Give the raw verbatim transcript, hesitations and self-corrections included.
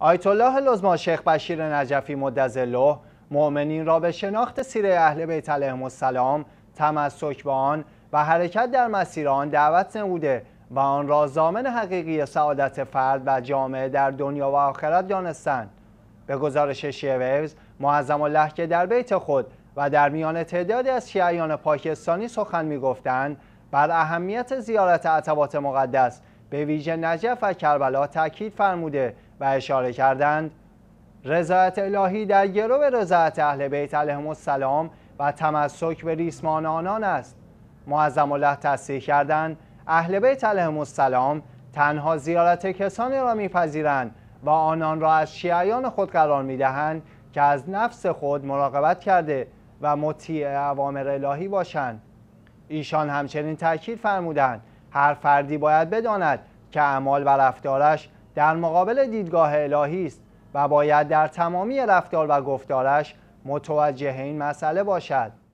آیت الله العظمی شیخ بشیر نجفی مدظله مؤمنین را به شناخت سیره اهل بیت علیهم السلام، تمسک به آن و حرکت در مسیر آن دعوت نموده و آن را ضامن حقیقی سعادت فرد و جامعه در دنیا و آخرت دانستند. به گزارش شیعه ویوز، معظم الله که در بیت خود و در میان تعدادی از شیعیان پاکستانی سخن می‌گفتند، بر اهمیت زیارت عتبات مقدس به ویژه نجف و کربلا تاکید فرموده و اشاره کردند رضایت الهی در گرو رضایت اهل بیت علیهم السلام و تمسک به ریسمان آنان است. معظم الله تصریح کردند اهل بیت علیهم السلام تنها زیارت کسانی را میپذیرند و آنان را از شیعیان خود قرار میدهند که از نفس خود مراقبت کرده و مطیع اوامر الهی باشند. ایشان همچنین تاکید فرمودند هر فردی باید بداند که اعمال و رفتارش در مقابل دیدگاه الهی است و باید در تمامی رفتار و گفتارش متوجه این مسئله باشد.